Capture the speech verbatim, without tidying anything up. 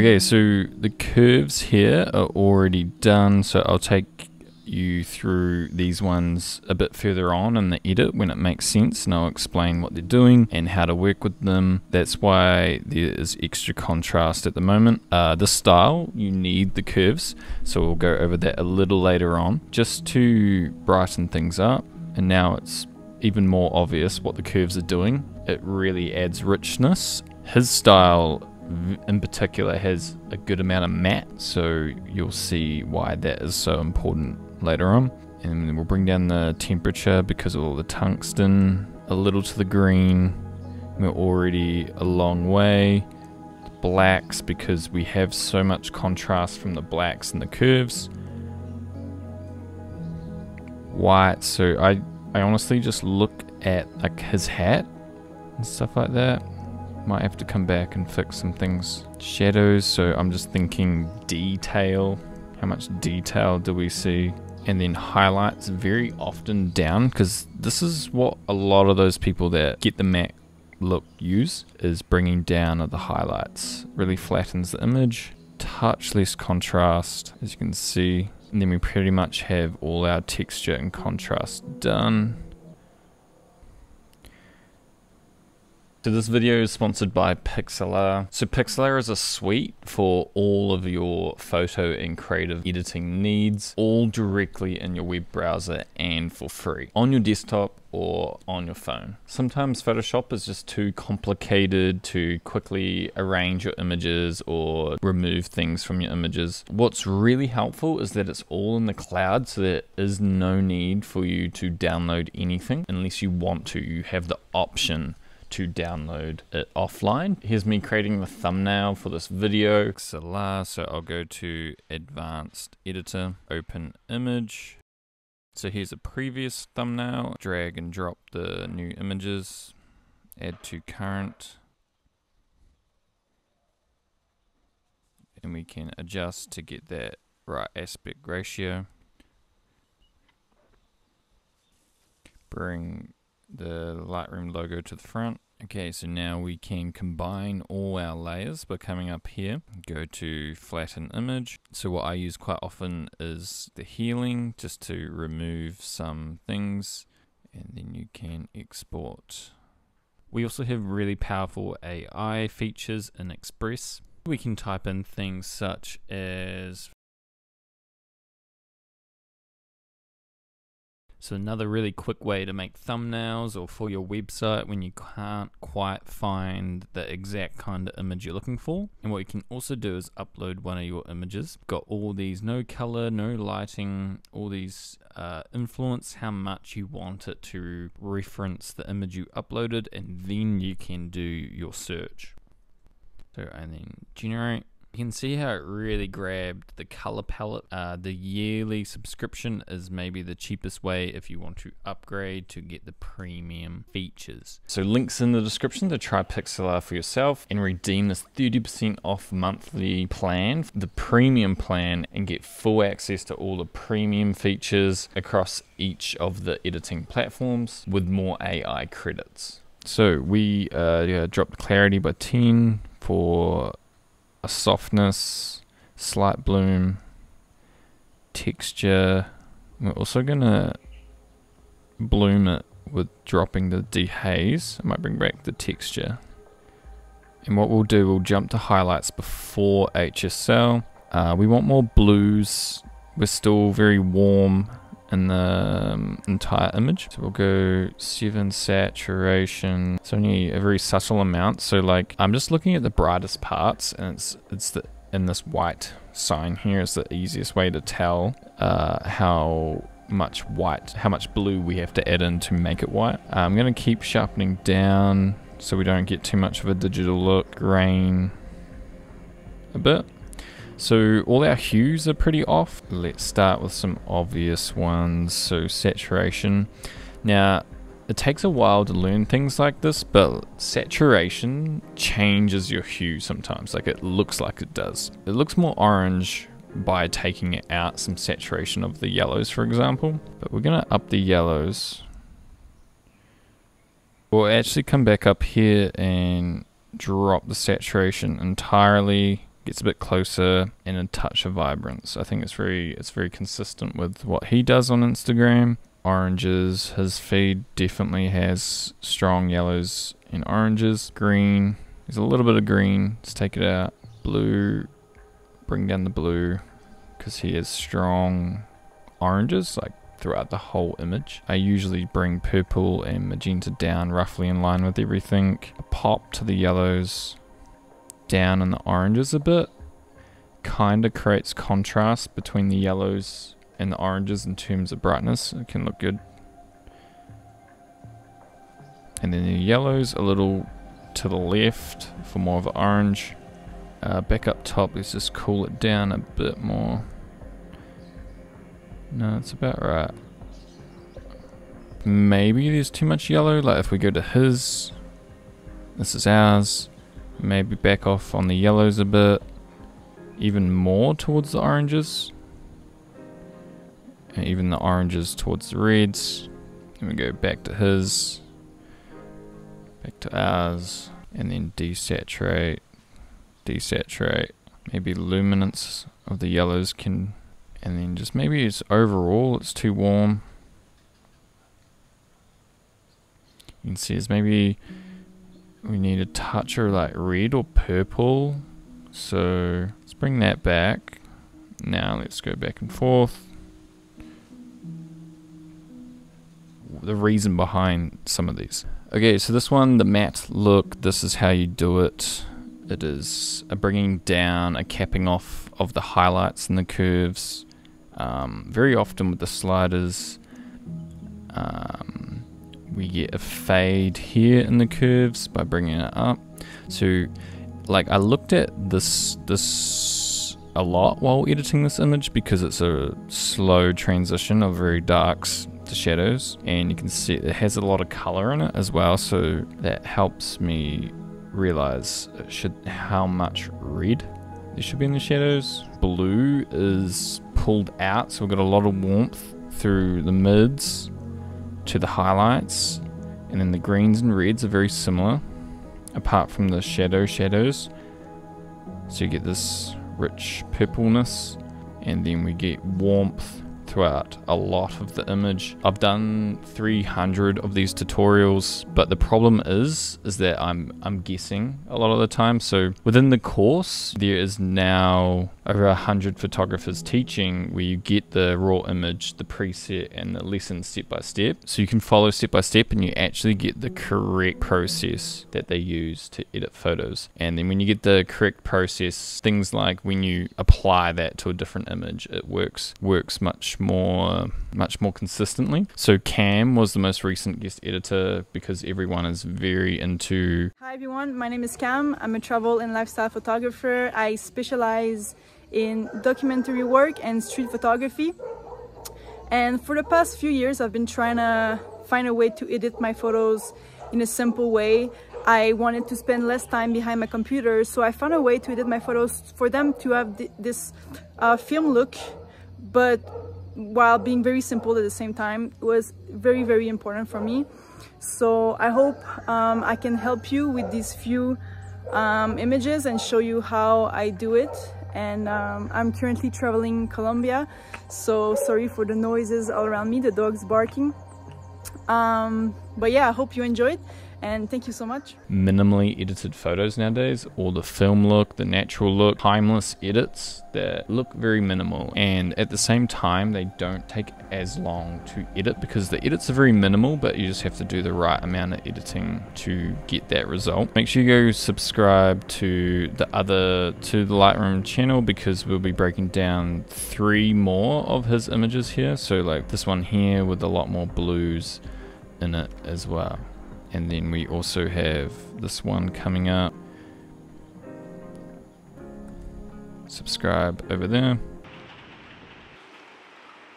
Okay, so the curves here are already done, so I'll take you through these ones a bit further on in the edit when it makes sense, and I'll explain what they're doing and how to work with them. That's why there is extra contrast at the moment. Uh, this style, you need the curves, so we'll go over that a little later on just to brighten things up. And now it's even more obvious what the curves are doing. It really adds richness. His style in particular has a good amount of matte, so you'll see why that is so important later on. And then we'll bring down the temperature because of all the tungsten, a little to the green. We're already a long way. The blacks, because we have so much contrast from the blacks and the curves. White, so I, I honestly just look at like his hat and stuff like that. Might have to come back and fix some things. Shadows, so I'm just thinking detail. How much detail do we see? And then highlights, very often down, because this is what a lot of those people that get the matte look use, is bringing down of the highlights. Really flattens the image. Touch less contrast, as you can see. And then we pretty much have all our texture and contrast done. So this video is sponsored by Pixlr. So Pixlr is a suite for all of your photo and creative editing needs, all directly in your web browser and for free, on your desktop or on your phone. Sometimes Photoshop is just too complicated to quickly arrange your images or remove things from your images. What's really helpful is that it's all in the cloud, so there is no need for you to download anything unless you want to. You have the option to download it offline. Here's me creating the thumbnail for this video. Pixlr, so I'll go to advanced editor, open image. So here's a previous thumbnail. Drag and drop the new images, add to current. And we can adjust to get that right aspect ratio. Bring the Lightroom logo to the front. Okay, so now we can combine all our layers by coming up here. Go to flatten image. So what I use quite often is the healing, just to remove some things, and then you can export. We also have really powerful A I features in Express. We can type in things such as, so another really quick way to make thumbnails or for your website when you can't quite find the exact kind of image you're looking for. And what you can also do is upload one of your images. Got all these, no color, no lighting, all these uh, influence how much you want it to reference the image you uploaded, and then you can do your search. So and then generate. You can see how it really grabbed the color palette. Uh, the yearly subscription is maybe the cheapest way if you want to upgrade to get the premium features. So links in the description to try Pixlr for yourself and redeem this thirty percent off monthly plan, the premium plan, and get full access to all the premium features across each of the editing platforms with more A I credits. So we uh, yeah, dropped clarity by ten for a softness, slight bloom, texture. We're also gonna bloom it with dropping the dehaze. I might bring back the texture. And what we'll do, we'll jump to highlights before H S L. Uh, we want more blues. We're still very warm in the um, entire image. So we'll go seven saturation. It's only a very subtle amount. So like, I'm just looking at the brightest parts, and it's it's the, in this white sign here is the easiest way to tell uh, how much white, how much blue we have to add in to make it white. I'm gonna keep sharpening down so we don't get too much of a digital look. Grain a bit. So all our hues are pretty off. Let's start with some obvious ones. So saturation. Now, it takes a while to learn things like this, but saturation changes your hue sometimes. Like it looks like it does. It looks more orange by taking out some saturation of the yellows, for example. But we're gonna up the yellows. We'll actually come back up here and drop the saturation entirely. gets a bit closer and a touch of vibrance. I think it's very it's very consistent with what he does on Instagram. Oranges, his feed definitely has strong yellows and oranges. Green, there's a little bit of green, let's take it out. Blue, bring down the blue, because he has strong oranges like throughout the whole image. I usually bring purple and magenta down roughly in line with everything. A pop to the yellows, down in the oranges a bit, kind of creates contrast between the yellows and the oranges in terms of brightness. It can look good. And then the yellows a little to the left for more of an orange. Uh, back up top, let's just cool it down a bit more. No, it's about right. Maybe there's too much yellow, like if we go to his, this is ours, maybe back off on the yellows a bit, even more towards the oranges, and even the oranges towards the reds. Then we go back to his, back to ours, and then desaturate, desaturate, maybe luminance of the yellows can. And then just maybe it's overall it's too warm. You can see it's maybe we need a touch of like red or purple. So let's bring that back. Now let's go back and forth. The reason behind some of these. Okay, so this one, the matte look, this is how you do it. It is a bringing down, a capping off of the highlights and the curves. Um, very often with the sliders, um, we get a fade here in the curves by bringing it up. So, like I looked at this this a lot while editing this image because it's a slow transition of very darks to shadows, and you can see it has a lot of color in it as well. So that helps me realize it should how much red there should be in the shadows. Blue is pulled out, so we've got a lot of warmth through the mids to the highlights, and then the greens and reds are very similar apart from the shadow shadows, so you get this rich purpleness, and then we get warmth throughout a lot of the image. I've done three hundred of these tutorials, but the problem is is that I'm I'm guessing a lot of the time. So within the course there is now over a hundred photographers teaching, where you get the raw image, the preset and the lesson step by step, so you can follow step by step and you actually get the correct process that they use to edit photos. And then when you get the correct process, things like when you apply that to a different image, it works works much more much more consistently. So Cam was the most recent guest editor because everyone is very into. Hi everyone, my name is Cam. I'm a travel and lifestyle photographer. I specialize in documentary work and street photography, and for the past few years I've been trying to find a way to edit my photos in a simple way. I wanted to spend less time behind my computer, so I found a way to edit my photos for them to have th this uh, film look, but while being very simple at the same time. It was very, very important for me. So I hope um, I can help you with these few um, images and show you how I do it. And um, I'm currently traveling Colombia, so sorry for the noises all around me, the dog's barking. Um, but yeah, I hope you enjoyed, and thank you so much. Minimally edited photos nowadays, all the film look, the natural look, timeless edits that look very minimal, and at the same time they don't take as long to edit because the edits are very minimal, but you just have to do the right amount of editing to get that result. Make sure you go subscribe to the other to the Lightroom channel, because we'll be breaking down three more of his images here. So like this one here with a lot more blues in it as well. And then we also have this one coming up. Subscribe over there.